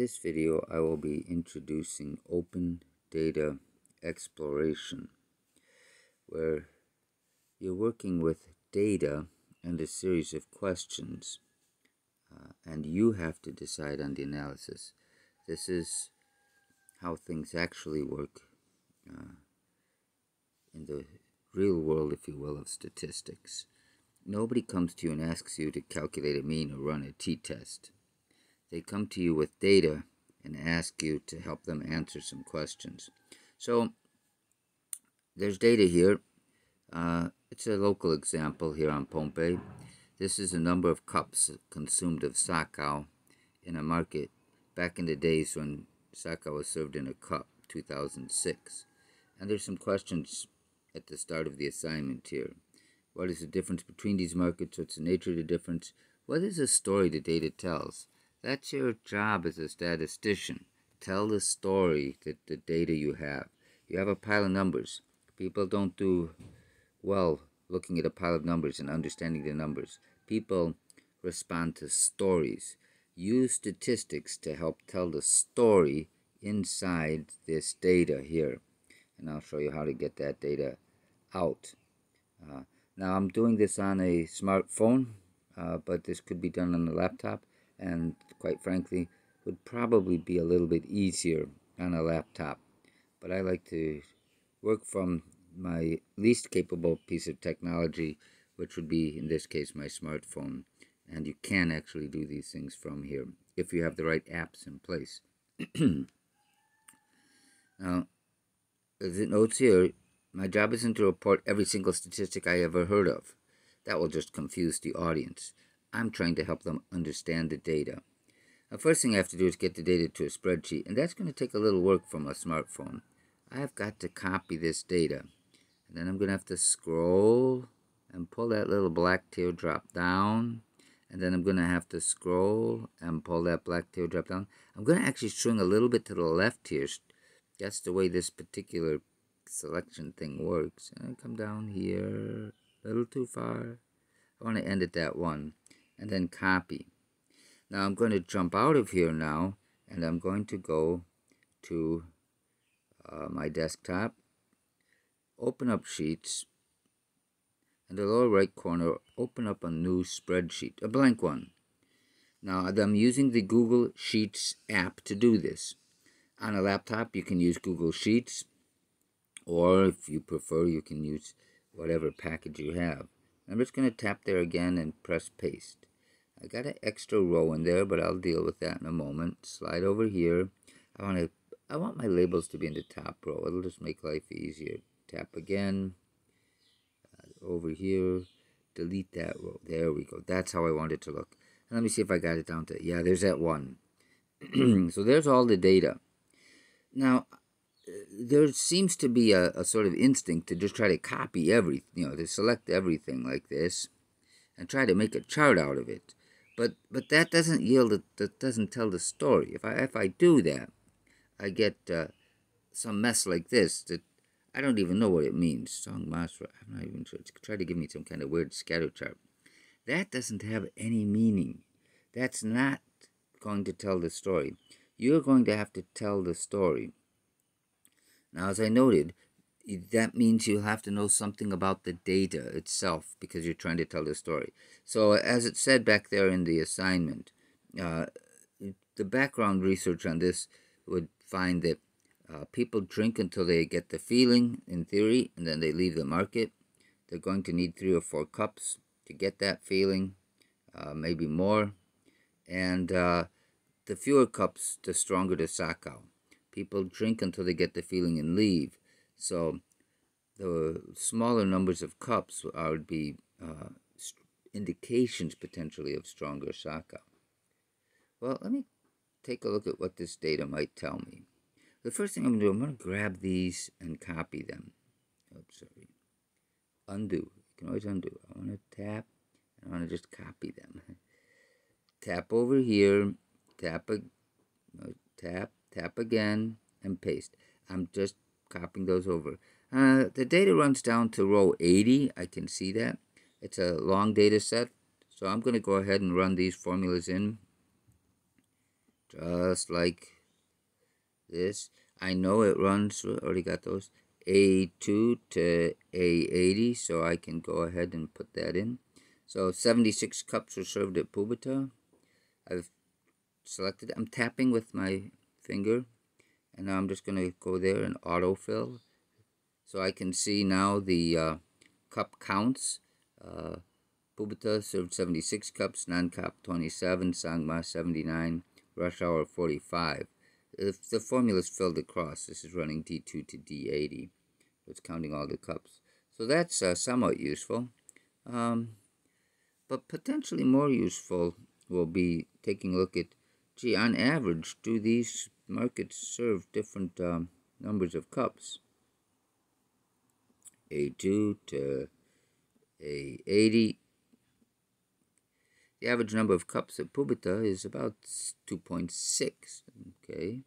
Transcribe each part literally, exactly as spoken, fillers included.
this video, I will be introducing open data exploration, where you're working with data and a series of questions, uh, and you have to decide on the analysis. This is how things actually work uh, in the real world, if you will, of statistics. Nobody comes to you and asks you to calculate a mean or run a t-test. They come to you with data and ask you to help them answer some questions. So there's data here. Uh, it's a local example here on Pohnpei. This is the number of cups consumed of sakau in a market back in the days when sakau was served in a cup, two thousand six. And there's some questions at the start of the assignment here. What is the difference between these markets? What's the nature of the difference? What is the story the data tells? That's your job as a statistician. Tell the story that the data you have. You have a pile of numbers. People don't do well looking at a pile of numbers and understanding the numbers. People respond to stories. Use statistics to help tell the story inside this data here. And I'll show you how to get that data out. Uh, now I'm doing this on a smartphone, uh, but this could be done on a laptop. And quite frankly, would probably be a little bit easier on a laptop. But I like to work from my least capable piece of technology, which would be, in this case, my smartphone. And you can actually do these things from here, if you have the right apps in place. Now, as it notes here, my job isn't to report every single statistic I ever heard of. That will just confuse the audience. I'm trying to help them understand the data. The first thing I have to do is get the data to a spreadsheet, and that's going to take a little work from a smartphone. I've got to copy this data, and then I'm going to have to scroll and pull that little black teardrop down, and then I'm going to have to scroll and pull that black teardrop down. I'm going to actually swing a little bit to the left here. That's the way this particular selection thing works. And I come down here a little too far. I want to end at that one. And then copy. Now I'm going to jump out of here now, and I'm going to go to uh, my desktop, open up Sheets, and the lower right corner, open up a new spreadsheet, a blank one. Now I'm using the Google Sheets app to do this. On a laptop, you can use Google Sheets, or if you prefer, you can use whatever package you have. I'm just going to tap there again and press paste. I got an extra row in there, but I'll deal with that in a moment. Slide over here. I want to. I want my labels to be in the top row. It'll just make life easier. Tap again. Uh, over here. Delete that row. There we go. That's how I want it to look. And let me see if I got it down to. Yeah, there's that one. So there's all the data. Now, there seems to be a, a sort of instinct to just try to copy every. You know, to select everything like this, and try to make a chart out of it. But but that doesn't yield a, that doesn't tell the story. If I if I do that, I get uh, some mess like this that I don't even know what it means. Song Masra, I'm not even sure. It's trying to give me some kind of weird scatter chart. That doesn't have any meaning. That's not going to tell the story. You're going to have to tell the story. Now, as I noted, that means you'll have to know something about the data itself because you're trying to tell the story. So as it said back there in the assignment, uh, the background research on this would find that uh, people drink until they get the feeling, in theory, and then they leave the market. They're going to need three or four cups to get that feeling, uh, maybe more. And uh, the fewer cups, the stronger the sakau. People drink until they get the feeling and leave. So the smaller numbers of cups would be uh, indications potentially of stronger sakau. Well, let me take a look at what this data might tell me. The first thing I'm going to do, I'm going to grab these and copy them. Oops, sorry. Undo. You can always undo. I want to tap, and I want to just copy them. Tap over here, tap, a, no, tap, tap again, and paste. I'm just copying those over. Uh, the data runs down to row eighty. I can see that. It's a long data set. So I'm going to go ahead and run these formulas in. just like this. I know it runs through arigatos A two to A eighty, so I can go ahead and put that in. So seventy-six cups were served at Pohnpei. I've selected, I'm tapping with my finger, and now I'm just going to go there and autofill. So I can see now the uh, cup counts. Uh, Pohnpei served seventy-six cups, non-cup twenty-seven, Sangma seventy-nine, rush hour forty-five. If the formula is filled across, this is running D two to D eighty. It's counting all the cups. So that's uh, somewhat useful. Um, but potentially more useful will be taking a look at, gee, on average, do these markets serve different um, numbers of cups? A two to A eighty. The average number of cups at Pohnpei is about two point six, okay?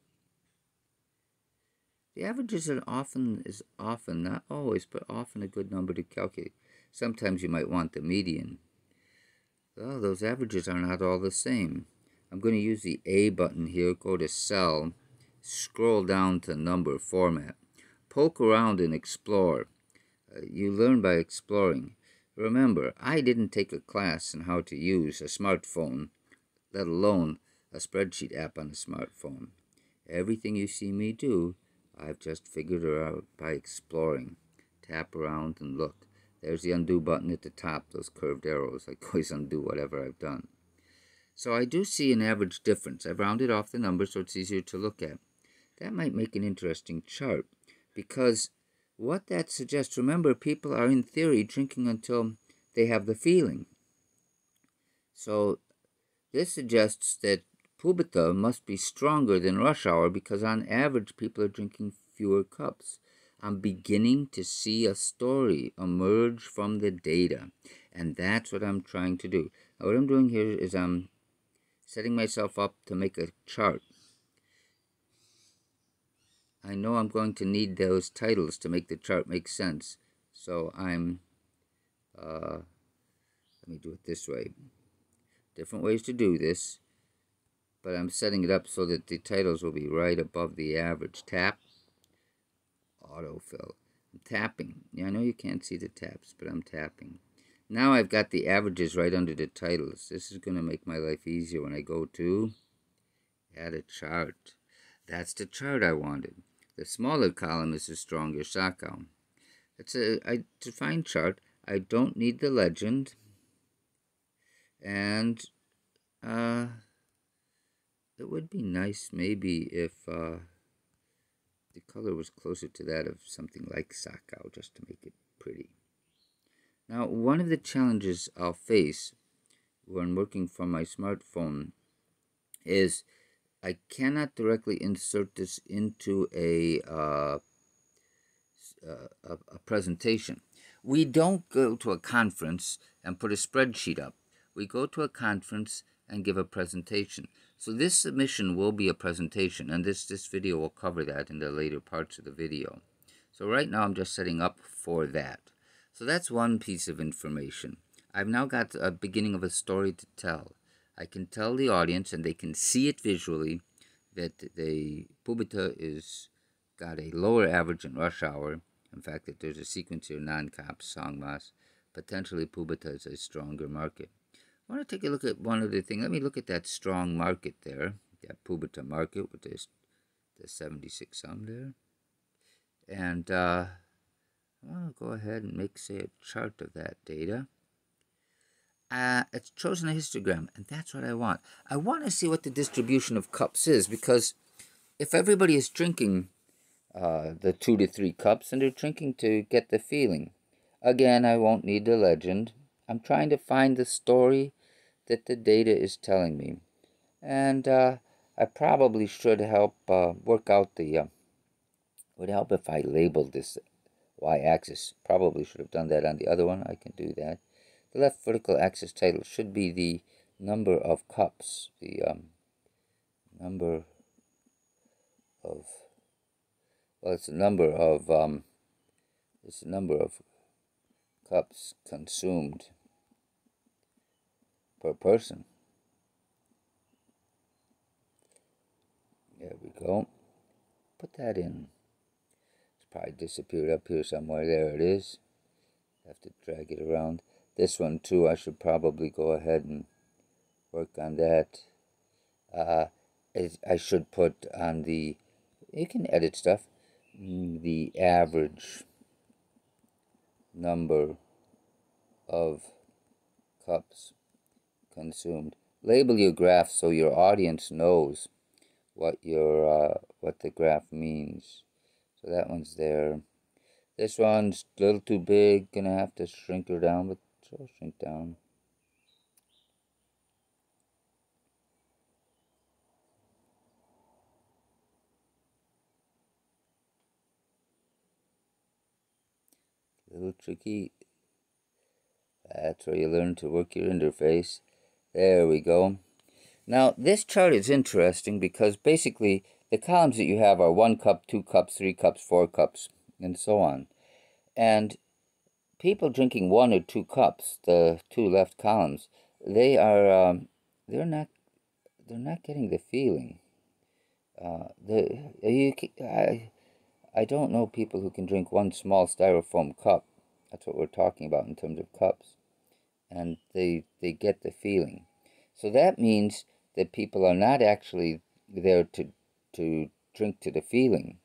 The average is an often, is often, not always, but often a good number to calculate. Sometimes you might want the median. Well, those averages are not all the same. I'm going to use the A button here, go to Cell, scroll down to Number Format. Poke around and explore. Uh, you learn by exploring. Remember, I didn't take a class on how to use a smartphone, let alone a spreadsheet app on a smartphone. Everything you see me do, I've just figured it out by exploring. Tap around and look. There's the undo button at the top, those curved arrows. I always undo whatever I've done. So I do see an average difference. I've rounded off the numbers so it's easier to look at. That might make an interesting chart, because what that suggests, remember, people are in theory drinking until they have the feeling. So this suggests that Pohnpei must be stronger than rush hour, because on average people are drinking fewer cups. I'm beginning to see a story emerge from the data, and that's what I'm trying to do. Now, what I'm doing here is I'm setting myself up to make a chart. I know I'm going to need those titles to make the chart make sense. So I'm, uh, let me do it this way. Different ways to do this, but I'm setting it up so that the titles will be right above the average. Tap, autofill. I'm tapping. Yeah, I know you can't see the taps, but I'm tapping. Now I've got the averages right under the titles. This is going to make my life easier when I go to add a chart. That's the chart I wanted. The smaller column is the stronger sakau. It's a, a defined chart. I don't need the legend. And uh, it would be nice maybe if uh, the color was closer to that of something like sakau, just to make it pretty. Now, one of the challenges I'll face when working from my smartphone is I cannot directly insert this into a, uh, a, a presentation. We don't go to a conference and put a spreadsheet up. We go to a conference and give a presentation. So this submission will be a presentation, and this, this video will cover that in the later parts of the video. So right now I'm just setting up for that. So that's one piece of information. I've now got a beginning of a story to tell. I can tell the audience, and they can see it visually, that the Pohnpei is got a lower average in rush hour. In fact, that there's a sequence here, non-cop, sangmas. Potentially, Pohnpei is a stronger market. I want to take a look at one other thing. Let me look at that strong market there, that Pohnpei market with this, the seventy-six sum there. And uh, I want to go ahead and make, say, a chart of that data. Uh, it's chosen a histogram, and that's what I want. I want to see what the distribution of cups is, because if everybody is drinking uh, the two to three cups, and they're drinking to get the feeling, again, I won't need the legend. I'm trying to find the story that the data is telling me. And uh, I probably should help uh, work out the... Uh, would help if I labeled this y-axis. Probably should have done that on the other one. I can do that. The left vertical axis title should be the number of cups, the um, number of, well, it's the number of, um, it's the number of cups consumed per person. we go. Put that in. It's probably disappeared up here somewhere. There it is. Have to drag it around. This one too, I should probably go ahead and work on that. Uh, I should put on the, you can edit stuff, the average number of cups consumed. Label your graph so your audience knows what your uh, what the graph means. So that one's there. This one's a little too big. Gonna have to shrink her down, but she'll shrink down. A little tricky. That's where you learn to work your interface. There we go. Now this chart is interesting because basically the columns that you have are one cup, two cups, three cups, four cups, and so on. And people drinking one or two cups, the two left columns, they are um, they're not they're not getting the feeling. Uh, the you I I don't know people who can drink one small styrofoam cup. That's what we're talking about in terms of cups. And they they get the feeling. So that means that people are not actually there to to drink to the feeling.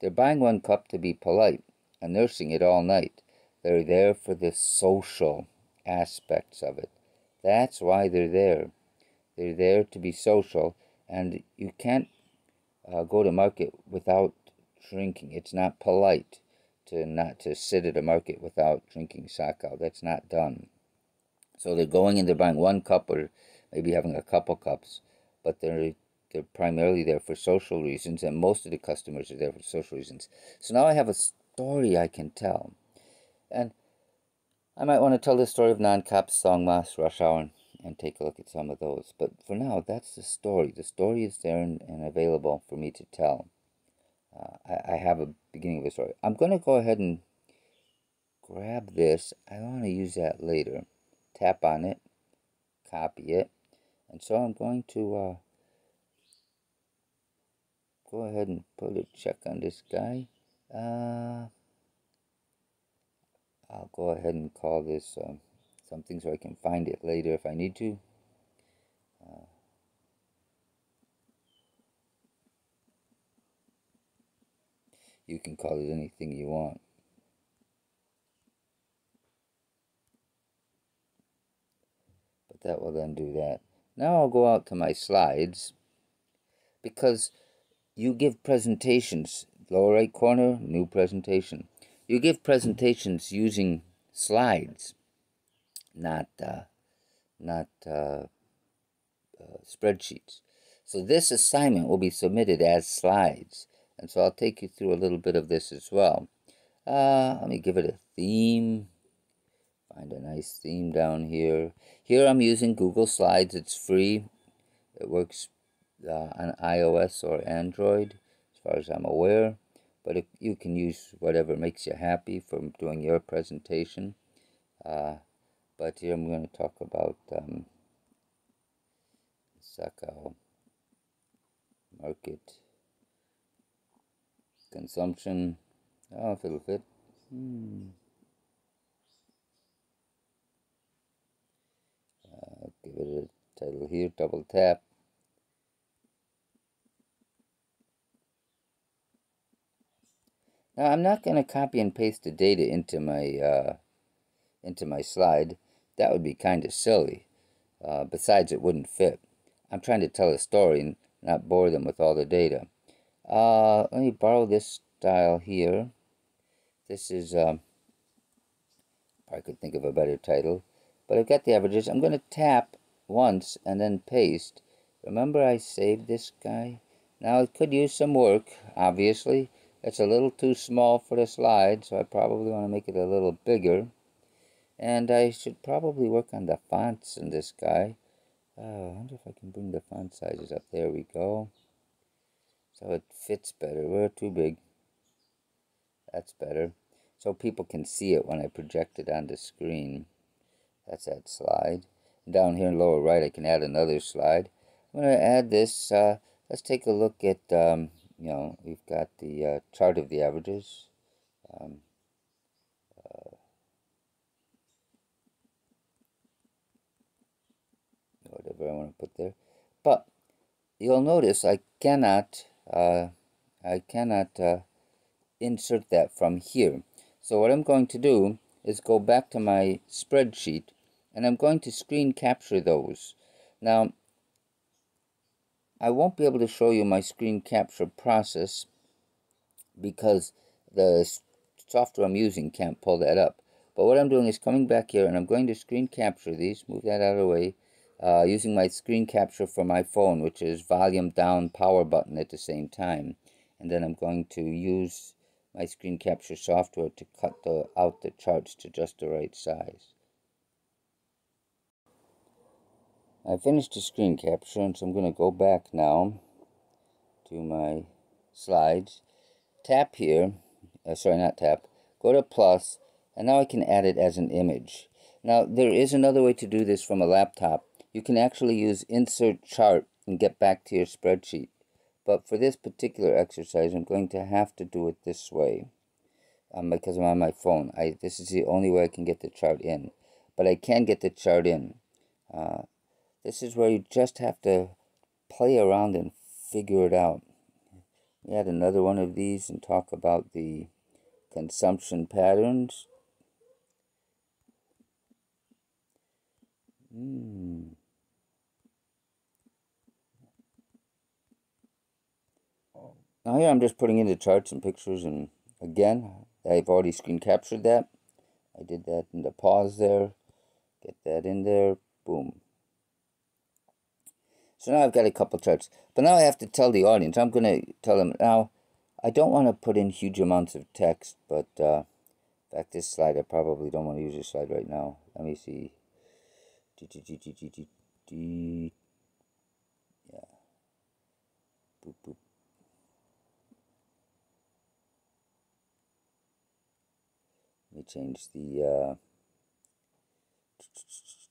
They're buying one cup to be polite and nursing it all night. They're there for the social aspects of it. That's why they're there. They're there to be social, and you can't uh, go to market without drinking. It's not polite to not to sit at a market without drinking sakau. That's not done. So they're going and they're buying one cup or maybe having a couple cups, but they're they're primarily there for social reasons, and most of the customers are there for social reasons. So now I have a story I can tell, and I might want to tell the story of non-cop songmas rush hour and, and take a look at some of those. But for now, that's the story. The story is there and, and available for me to tell. Uh, I, I have a beginning of a story. I'm going to go ahead and grab this. I want to use that later. Tap on it, copy it, and so I'm going to uh, go ahead and put a check on this guy. Uh, I'll go ahead and call this uh, something so I can find it later if I need to. Uh, you can call it anything you want. That will then do that. Now I'll go out to my slides, because you give presentations. Lower right corner, new presentation. You give presentations using slides, not uh, not uh, uh, spreadsheets. So this assignment will be submitted as slides, and so I'll take you through a little bit of this as well. Uh, let me give it a theme. Find a nice theme down here. Here I'm using Google Slides. It's free. It works uh, on i O S or Android, as far as I'm aware. But if you can use whatever makes you happy for doing your presentation. Uh, but here I'm going to talk about um, sakau market consumption. Oh, if it'll fit. Hmm. I'll give it a title here, double tap. Now I'm not going to copy and paste the data into my uh, into my slide. That would be kind of silly. Uh, besides, it wouldn't fit. I'm trying to tell a story and not bore them with all the data. Uh, let me borrow this style here. This is, um, I could think of a better title. But I've got the averages. I'm going to tap once and then paste. Remember I saved this guy? Now it could use some work, obviously. It's a little too small for the slide, so I probably want to make it a little bigger. And I should probably work on the fonts in this guy. Oh, I wonder if I can bring the font sizes up. There we go. So it fits better. We're too big. That's better. So people can see it when I project it on the screen. That's that slide. Down here in lower right, I can add another slide. I'm going to add this. Uh, Let's take a look at, um, you know, we've got the uh, chart of the averages. Um, uh, whatever I want to put there. But you'll notice I cannot, uh, I cannot uh, insert that from here. So what I'm going to do is go back to my spreadsheet, and I'm going to screen capture those. Now, I won't be able to show you my screen capture process because the software I'm using can't pull that up. But what I'm doing is coming back here, and I'm going to screen capture these, move that out of the way, uh, using my screen capture for my phone, which is volume down, power button at the same time. And then I'm going to use my screen capture software to cut the, out the charts to just the right size. I finished the screen capture, and so I'm going to go back now to my slides, tap here, uh, sorry not tap, go to plus, and now I can add it as an image. Now there is another way to do this from a laptop. You can actually use insert chart and get back to your spreadsheet. But for this particular exercise, I'm going to have to do it this way um, because I'm on my phone. I, this is the only way I can get the chart in, but I can get the chart in. Uh, This is where you just have to play around and figure it out. We had another one of these and talk about the consumption patterns. Mm. Now here I'm just putting in the charts and pictures, and again, I've already screen captured that. I did that in the pause there. Get that in there. Boom. So now I've got a couple charts, but now I have to tell the audience. I'm going to tell them now. I don't want to put in huge amounts of text, but uh, back this slide. I probably don't want to use this slide right now. Let me see. Yeah. Boop, boop. Let me change the uh,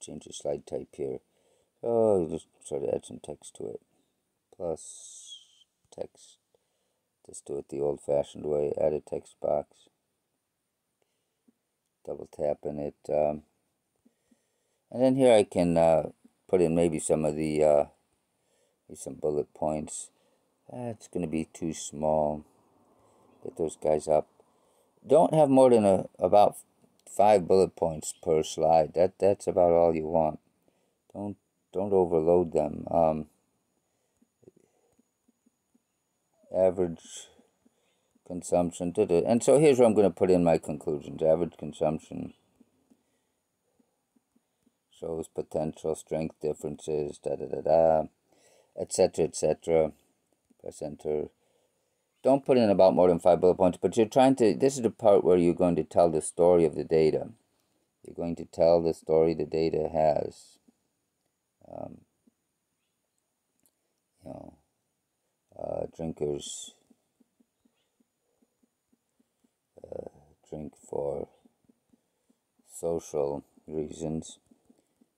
change the slide type here. Oh, just sort of add some text to it. Plus text. Just do it the old-fashioned way. Add a text box. Double tap in it. Um, and then here I can uh, put in maybe some of the uh, maybe some bullet points. Uh, it's going to be too small. Get those guys up. Don't have more than a, about five bullet points per slide. That that's about all you want. Don't. Don't overload them. Um, average consumption. Da -da. And so here's where I'm going to put in my conclusions. Average consumption shows potential strength differences, da da da da, et cetera, et cetera. Press enter. Don't put in about more than five bullet points, but you're trying to, this is the part where you're going to tell the story of the data. You're going to tell the story the data has. Um, you know, uh, drinkers uh, drink for social reasons,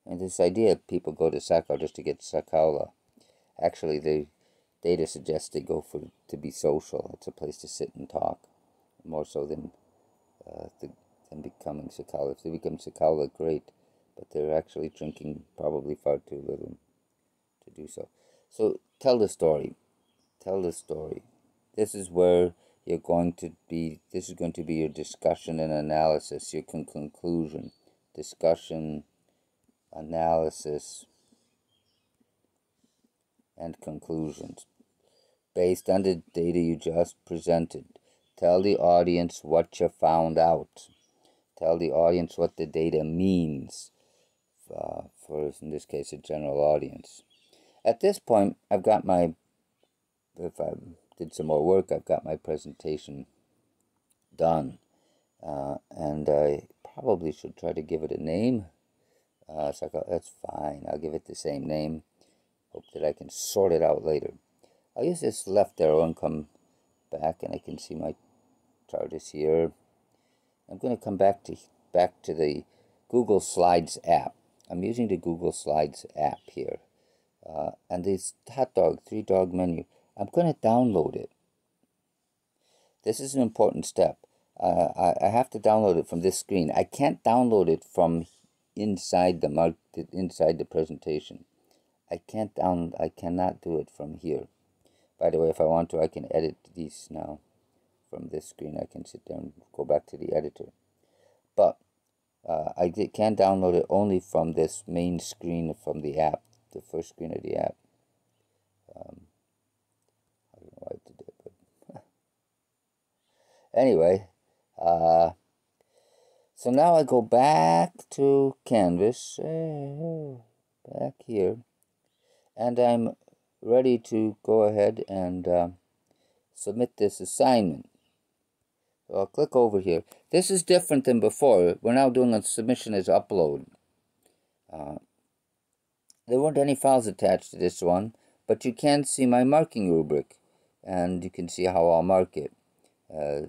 and this idea of people go to sakau just to get sakaula. Actually, the data suggests they go for to be social. It's a place to sit and talk, more so than uh, the, than becoming sakaula. If they become sakaula, great. But they're actually drinking probably far too little to do so. So tell the story. Tell the story. This is where you're going to be, this is going to be your discussion and analysis, your con conclusion. Discussion, analysis, and conclusions. Based on the data you just presented, tell the audience what you found out. Tell the audience what the data means. Uh, for, in this case, a general audience. At this point, I've got my, if I did some more work, I've got my presentation done. Uh, and I probably should try to give it a name. Uh, so I go, that's fine. I'll give it the same name. Hope that I can sort it out later. I'll use this left arrow and come back, and I can see my chart is here. I'm going to come back to, back to the Google Slides app. I'm using the Google Slides app here, uh, and this hot dog, three dog menu. I'm going to download it. This is an important step. Uh, I, I have to download it from this screen. I can't download it from inside the inside the presentation. I can't down. I cannot do it from here. By the way, if I want to, I can edit these now from this screen. I can sit down and go back to the editor. But uh, I can download it only from this main screen from the app, the first screen of the app. Um, I don't know why I did it, but anyway. Uh, so now I go back to Canvas, back here, and I'm ready to go ahead and uh, submit this assignment. So I'll click over here. This is different than before. We're now doing a submission as upload. Uh, there weren't any files attached to this one, but you can see my marking rubric, and you can see how I'll mark it. Uh,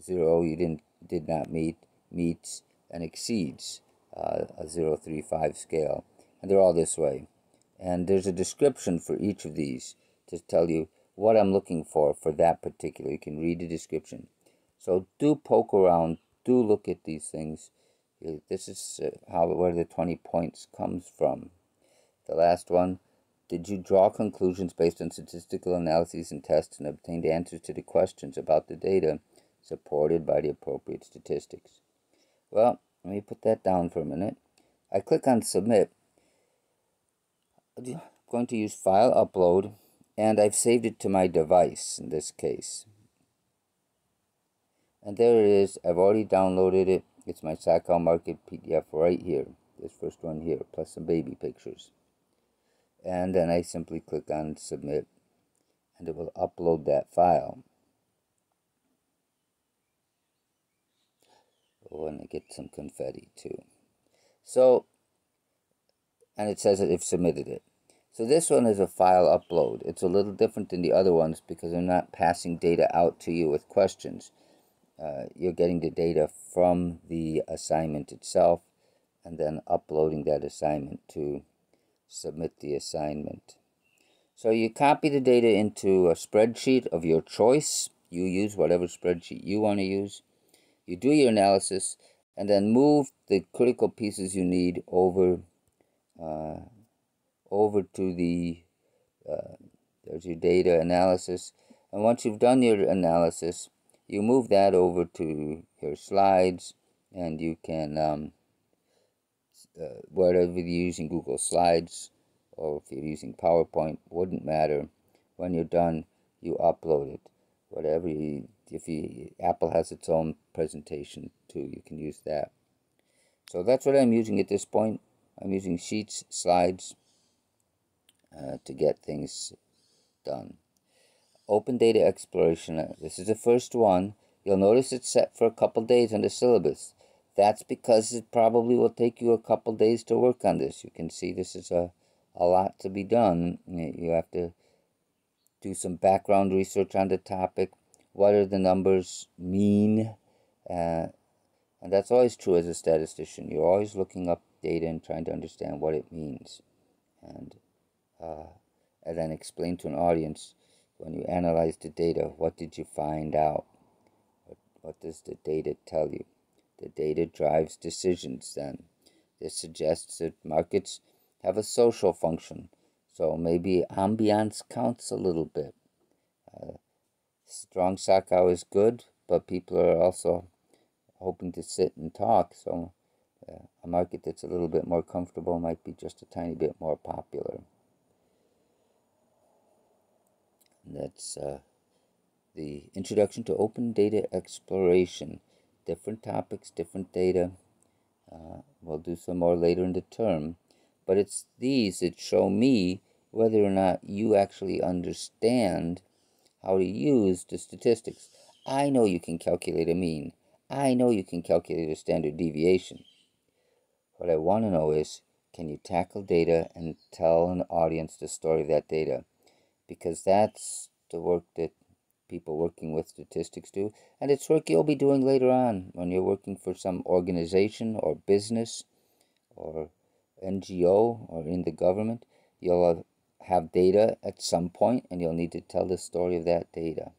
zero, you didn't did not meet, meets, and exceeds, uh, a zero three five scale, and they're all this way. And there's a description for each of these to tell you what I'm looking for for that particular. You can read the description. So do poke around, do look at these things. This is how where the twenty points comes from. The last one, did you draw conclusions based on statistical analyses and tests and obtained answers to the questions about the data supported by the appropriate statistics? Well, let me put that down for a minute. I click on submit. I'm going to use file upload, and I've saved it to my device in this case. And there it is. I've already downloaded it. It's my Sakau Market P D F right here. This first one here, plus some baby pictures. And then I simply click on submit, and it will upload that file. Oh, and I get some confetti too. So, and it says that they've submitted it. So this one is a file upload. It's a little different than the other ones because they're not passing data out to you with questions. Uh, you're getting the data from the assignment itself and then uploading that assignment to submit the assignment. So you copy the data into a spreadsheet of your choice. You use whatever spreadsheet you want to use. You do your analysis and then move the critical pieces you need over uh, over to the uh, there's your data analysis. And once you've done your analysis, you move that over to your slides, and you can, um, uh, whatever you're using, Google Slides, or if you're using PowerPoint, wouldn't matter. When you're done, you upload it. Whatever you, if you, Apple has its own presentation too, you can use that. So that's what I'm using at this point. I'm using Sheets, Slides, uh, to get things done. Open Data Exploration. This is the first one. You'll notice it's set for a couple days on the syllabus. That's because it probably will take you a couple days to work on this. You can see this is a, a lot to be done. You have to do some background research on the topic. What do the numbers mean? Uh, and that's always true as a statistician. You're always looking up data and trying to understand what it means. And, uh, and then explain to an audience, when you analyze the data, what did you find out? What, what does the data tell you? The data drives decisions then. This suggests that markets have a social function. So maybe ambiance counts a little bit. Uh, strong sakau is good, but people are also hoping to sit and talk. So uh, a market that's a little bit more comfortable might be just a tiny bit more popular. That's uh, the introduction to open data exploration. Different topics, different data. Uh, we'll do some more later in the term. But it's these that show me whether or not you actually understand how to use the statistics. I know you can calculate a mean. I know you can calculate a standard deviation. What I want to know is, can you tackle data and tell an audience the story of that data? Because that's the work that people working with statistics do. And it's work you'll be doing later on when you're working for some organization or business or N G O or in the government. You'll have data at some point, and you'll need to tell the story of that data.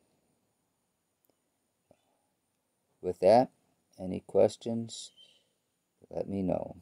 With that, any questions, let me know.